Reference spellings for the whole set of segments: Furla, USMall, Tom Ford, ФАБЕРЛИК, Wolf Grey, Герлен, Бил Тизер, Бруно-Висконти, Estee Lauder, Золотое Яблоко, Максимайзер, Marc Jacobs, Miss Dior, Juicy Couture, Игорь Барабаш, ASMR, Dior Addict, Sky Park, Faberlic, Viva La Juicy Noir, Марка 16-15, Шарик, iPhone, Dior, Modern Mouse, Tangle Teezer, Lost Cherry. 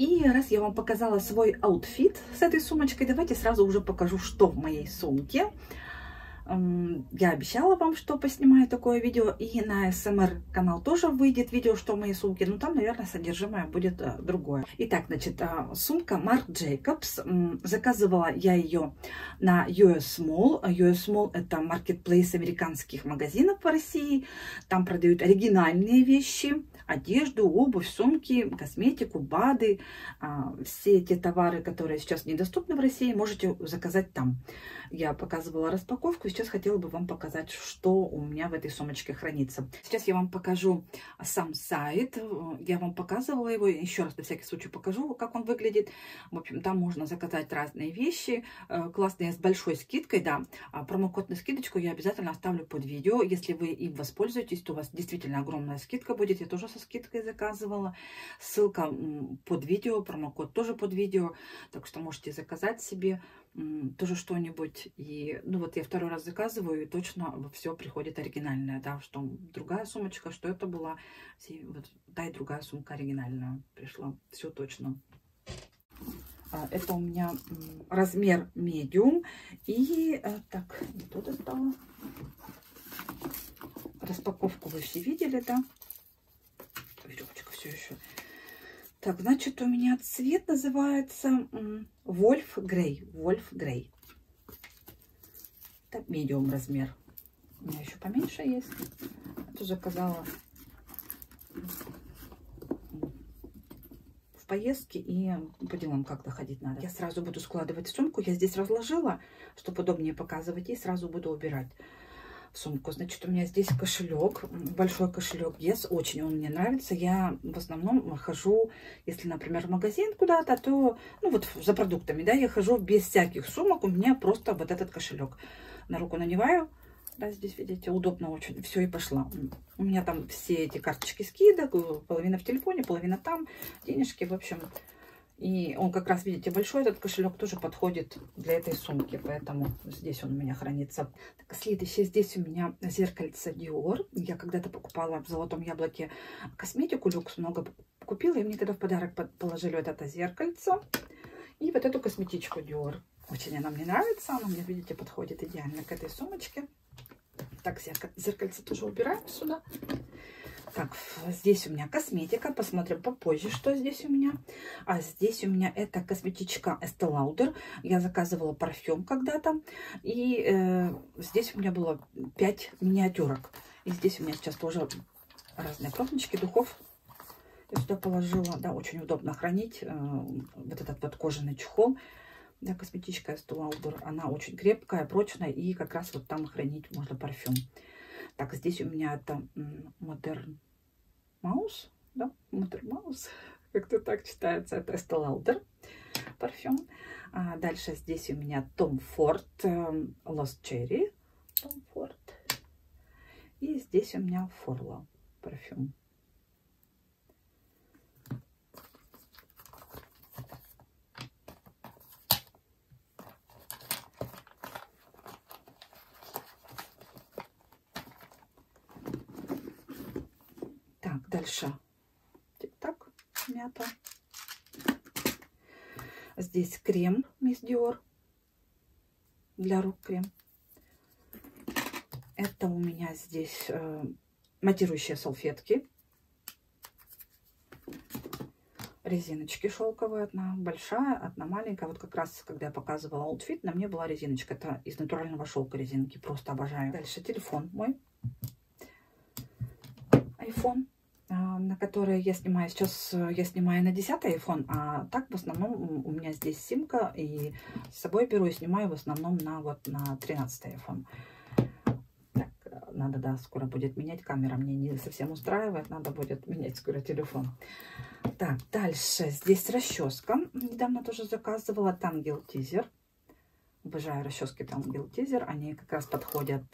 И раз я вам показала свой аутфит с этой сумочкой, давайте сразу уже покажу, что в моей сумке. Я обещала вам, что поснимаю такое видео, и на ASMR канал тоже выйдет видео, что в моей сумке, но там, наверное, содержимое будет другое. Итак, значит, сумка Marc Jacobs. Заказывала я ее на USMall. USMall — это маркетплейс американских магазинов в России. Там продают оригинальные вещи, одежду, обувь, сумки, косметику, БАДы. Все те товары, которые сейчас недоступны в России, можете заказать там. Я показывала распаковку, сейчас хотела бы вам показать, что у меня в этой сумочке хранится. Сейчас я вам покажу сам сайт. Я вам показывала его, еще раз на всякий случай покажу, как он выглядит. В общем, там можно заказать разные вещи, классные, с большой скидкой, да. Промокод на скидочку я обязательно оставлю под видео. Если вы им воспользуетесь, то у вас действительно огромная скидка будет. Я тоже со скидкой заказывала. Ссылка под видео, промокод тоже под видео. Так что можете заказать себе тоже что-нибудь. И, ну вот, я второй раз заказываю, и точно все приходит оригинальное, да, что другая сумочка, что это была, вот, да, и другая сумка оригинальная пришла, все точно. Это у меня размер медиум, и, так, не то достала, распаковку вы все видели, да, веревочка все еще. Так, значит, у меня цвет называется Wolf Grey. Wolf Grey. Это медиум размер. У меня еще поменьше есть. Это заказала в поездке, и по делам как-то ходить надо. Я сразу буду складывать сумку. Я здесь разложила, чтобы удобнее показывать, и сразу буду убирать сумку. Значит, у меня здесь кошелек, большой кошелек Yes, очень он мне нравится. Я в основном хожу, если, например, в магазин куда-то, то, ну вот, за продуктами, да, я хожу без всяких сумок, у меня просто вот этот кошелек. На руку надеваю, да, здесь, видите, удобно очень, все, и пошла. У меня там все эти карточки скидок, половина в телефоне, половина там, денежки, в общем. И он как раз, видите, большой, этот кошелек тоже подходит для этой сумки, поэтому здесь он у меня хранится. Так, следующее, здесь у меня зеркальце Dior. Я когда-то покупала в Золотом Яблоке косметику, люкс много купила, и мне тогда в подарок положили вот это зеркальце и вот эту косметичку Dior. Очень она мне нравится, она мне, видите, подходит идеально к этой сумочке. Так, зеркальце тоже убираем сюда. Так, здесь у меня косметика. Посмотрим попозже, что здесь у меня. А здесь у меня это косметичка Estee Lauder. Я заказывала парфюм когда-то. И здесь у меня было 5 миниатюрок. И здесь у меня сейчас тоже разные пробнички духов. Я сюда положила. Да, очень удобно хранить вот этот вот кожаный чехол. Да, косметичка Estee Lauder. Она очень крепкая, прочная. И как раз вот там хранить можно парфюм. Так, здесь у меня это Modern Mouse, да, Modern Mouse, как-то так читается, это Estee Lauder парфюм. А дальше здесь у меня Tom Ford, Lost Cherry, Tom Ford. И здесь у меня Furla парфюм. Дальше так, мята. Здесь крем Miss Dior, для рук крем. Это у меня здесь матирующие салфетки, резиночки шелковые, одна большая, одна маленькая. Вот как раз, когда я показывала аутфит, на мне была резиночка. Это из натурального шелка резинки, просто обожаю. Дальше телефон мой, iPhone, на которые я снимаю. Сейчас я снимаю на 10-й iPhone, а так в основном у меня здесь симка, и с собой беру и снимаю в основном на, вот, на 13-й iPhone. Так, надо, да, скоро будет менять. Камера мне не совсем устраивает, надо будет менять скоро телефон. Так, дальше здесь расческа. Недавно тоже заказывала Tangle Teezer. Обожаю расчески Бил Тизер. Они как раз подходят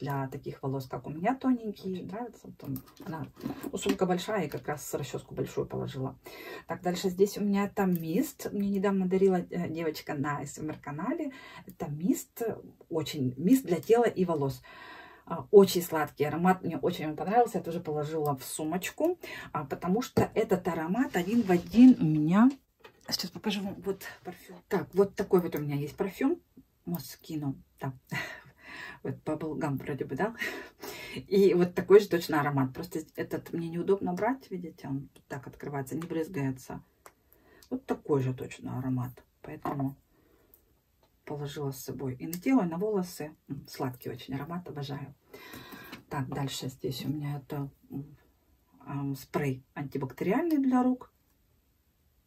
для таких волос, как у меня, тоненькие. Очень нравится. Она, ну, сумка большая, и как раз расческу большую положила. Так, дальше здесь у меня это мист. Мне недавно дарила девочка на ASMR канале. Это мист, очень мист для тела и волос. Очень сладкий аромат, мне очень он понравился, я тоже положила в сумочку, потому что этот аромат один в один у меня... Сейчас покажу вам вот парфюм. Так, вот такой вот у меня есть парфюм. Москино, да. Вот баблгам вроде бы, да? И вот такой же точно аромат. Просто этот мне неудобно брать, видите, он так открывается, не брызгается. Вот такой же точно аромат. Поэтому положила с собой и на тело, и на волосы. Сладкий очень аромат, обожаю. Так, дальше здесь у меня это спрей антибактериальный для рук.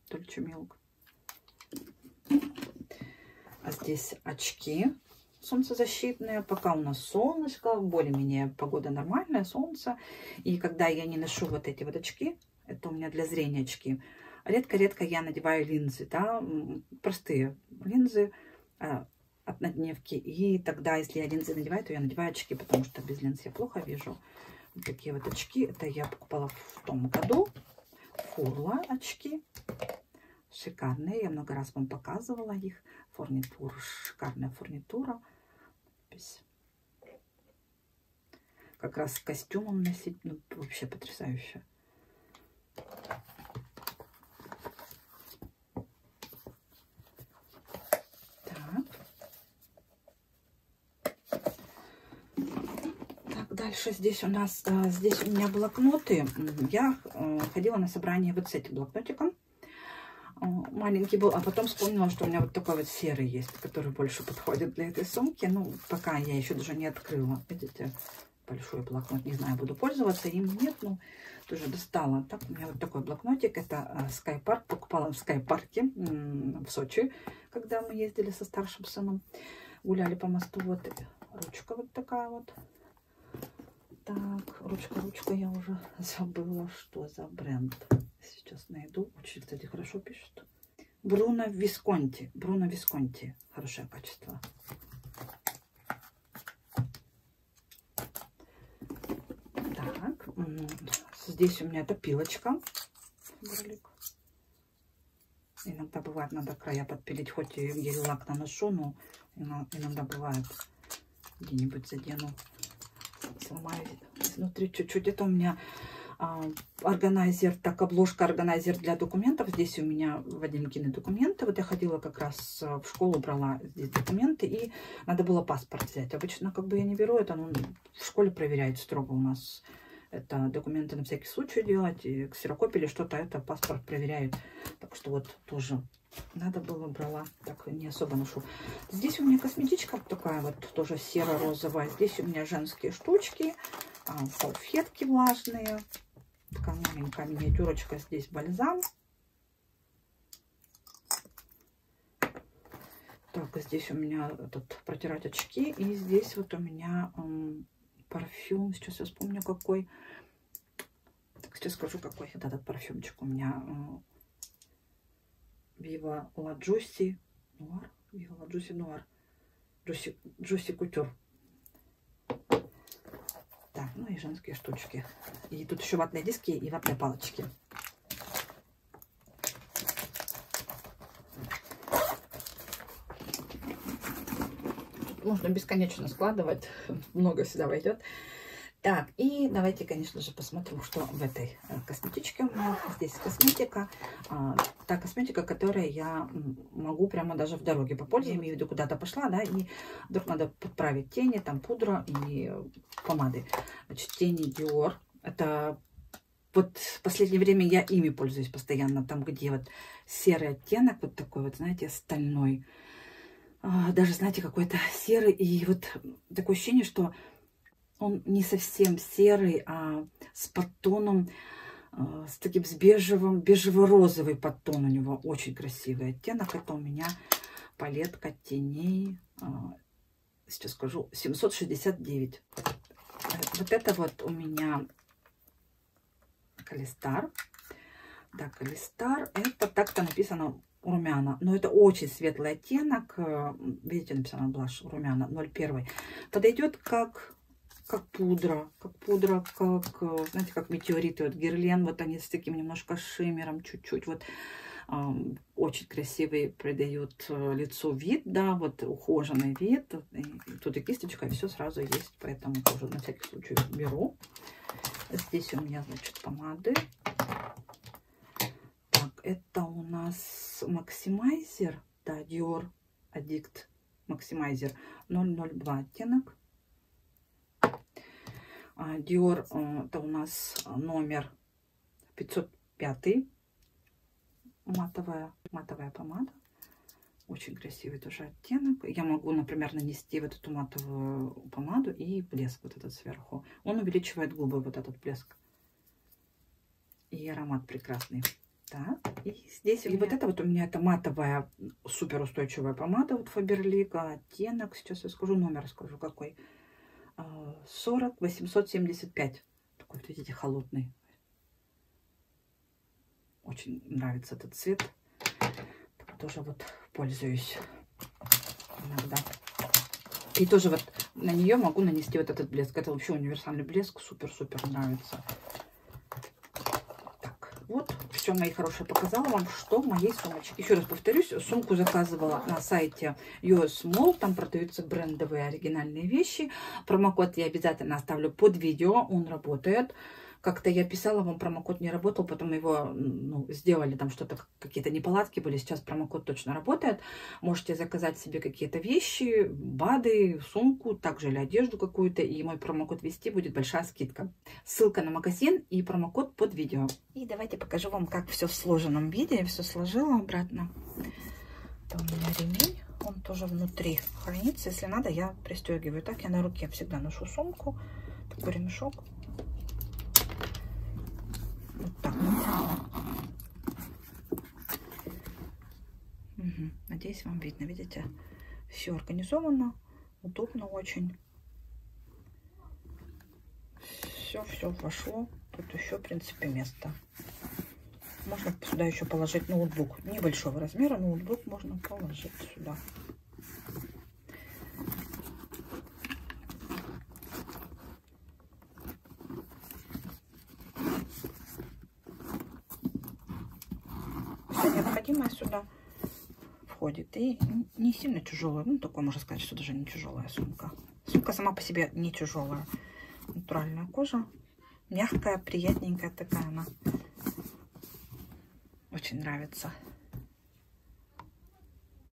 Тольче мелк. А здесь очки солнцезащитные. Пока у нас солнышко, более-менее погода нормальная, солнце. И когда я не ношу вот эти вот очки, это у меня для зрения очки, редко-редко я надеваю линзы, да, простые линзы, однодневки. И тогда, если я линзы надеваю, то я надеваю очки, потому что без линз я плохо вижу. Вот такие вот очки. Это я покупала в том году. Фурла очки. Шикарные. Я много раз вам показывала их. Фурнитур. Шикарная фурнитура. Как раз с костюмом носить. Ну, вообще потрясающе. Дальше здесь у нас, здесь у меня блокноты. Я ходила на собрание вот с этим блокнотиком. Маленький был, а потом вспомнила, что у меня вот такой вот серый есть, который больше подходит для этой сумки. Ну, пока я еще даже не открыла. Видите, большой блокнот. Не знаю, буду пользоваться им, нет, ну, тоже достала. Так, у меня вот такой блокнотик. Это Sky Park. Покупала в Sky Парке в Сочи, когда мы ездили со старшим сыном. Гуляли по мосту. Вот ручка вот такая вот. Так, ручка, я уже забыла, что за бренд. Сейчас найду. Очень, кстати, хорошо пишут. Бруно-Висконти. Бруно-Висконти. Хорошее качество. Так, здесь у меня эта пилочка. Фаберлик. Иногда бывает, надо края подпилить. Хоть и гель-лак наношу, но иногда бывает, где-нибудь задену. Сломаю изнутри чуть-чуть. Это у меня органайзер, так, обложка органайзер для документов. Здесь у меня Вадимкины документы. Вот я ходила как раз в школу, брала здесь документы, и надо было паспорт взять. Обычно как бы я не беру это, но в школе проверяют строго у нас. Это документы на всякий случай делать, и ксерокопили что-то, это паспорт проверяют. Так что вот тоже надо было, брала, так не особо ношу. Здесь у меня косметичка такая вот, тоже серо-розовая. Здесь у меня женские штучки, салфетки влажные. Такая маленькая миниатюрочка, здесь бальзам. Так, здесь у меня этот протирать очки, и здесь вот у меня... парфюм, сейчас я вспомню какой. Так, сейчас скажу какой. Вот этот парфюмчик у меня. Viva La Juicy Noir. Viva La Juicy Noir. Juicy Couture. Так, ну и женские штучки. И тут еще ватные диски и ватные палочки. Можно бесконечно складывать, много всегда войдет. Так, и давайте, конечно же, посмотрим, что в этой косметичке у меня. Здесь косметика, та косметика, которой я могу прямо даже в дороге попользоваться. Я имею в виду, куда-то пошла, да, и вдруг надо подправить тени, там пудра и помады. Значит, тени Dior. Это вот в последнее время я ими пользуюсь постоянно, там, где вот серый оттенок, вот такой вот, знаете, стальной. Даже, знаете, какой-то серый. И вот такое ощущение, что он не совсем серый, а с подтоном, с таким с бежевым, бежево-розовый подтон у него. Очень красивый оттенок. Это у меня палетка теней, сейчас скажу, 769. Вот это вот у меня Калистар. Да, Калистар. Это так-то написано... Румяна, но это очень светлый оттенок, видите, написано блаш румяна 0,1, подойдет как пудра, как, знаете, как метеориты, вот Герлен, вот они с таким немножко шиммером чуть-чуть, вот Очень красивый придает лицу вид, да, вот ухоженный вид. И тут и кисточка, и все сразу есть, поэтому тоже на всякий случай беру. Здесь у меня, значит, помады. Так, это у нас Максимайзер, да, Dior Addict Максимайзер 002 оттенок. Dior, это у нас номер 505, матовая помада. Очень красивый тоже оттенок. Я могу, например, нанести вот эту матовую помаду и блеск вот этот сверху. Он увеличивает губы, вот этот блеск. И аромат прекрасный. Так, и здесь и вот это вот у меня это матовая суперустойчивая помада от Faberlic. Оттенок, сейчас я скажу, номер скажу какой. 40875. Такой, вот видите, холодный. Очень нравится этот цвет. Так, тоже вот пользуюсь иногда. И тоже вот на нее могу нанести вот этот блеск. Это вообще универсальный блеск. Супер-супер нравится. Так, вот все, мои хорошие, показала вам, что в моей сумочке. Еще раз повторюсь, сумку заказывала на сайте USMall. Там продаются брендовые оригинальные вещи. Промокод я обязательно оставлю под видео. Он работает. Как-то я писала, вам промокод не работал, потом его, ну, сделали, там что-то, какие-то неполадки были. Сейчас промокод точно работает. Можете заказать себе какие-то вещи, БАДы, сумку, также или одежду какую-то. И мой промокод ввести, будет большая скидка. Ссылка на магазин и промокод под видео. И давайте покажу вам, как все в сложенном виде. Я все сложила обратно. Это у меня ремень. Он тоже внутри хранится. Если надо, я пристегиваю. Так я на руке всегда ношу сумку. Такой ремешок. Вот так вот. Угу. Надеюсь, вам видно. Видите, все организовано, удобно очень. Все вошло. Тут еще, в принципе, место. Можно сюда еще положить ноутбук. Небольшого размера ноутбук можно положить сюда. Сюда входит и не сильно тяжелая, ну, такое можно сказать, что даже не тяжелая сумка. Сумка сама по себе не тяжелая, натуральная кожа, мягкая, приятненькая такая она, очень нравится.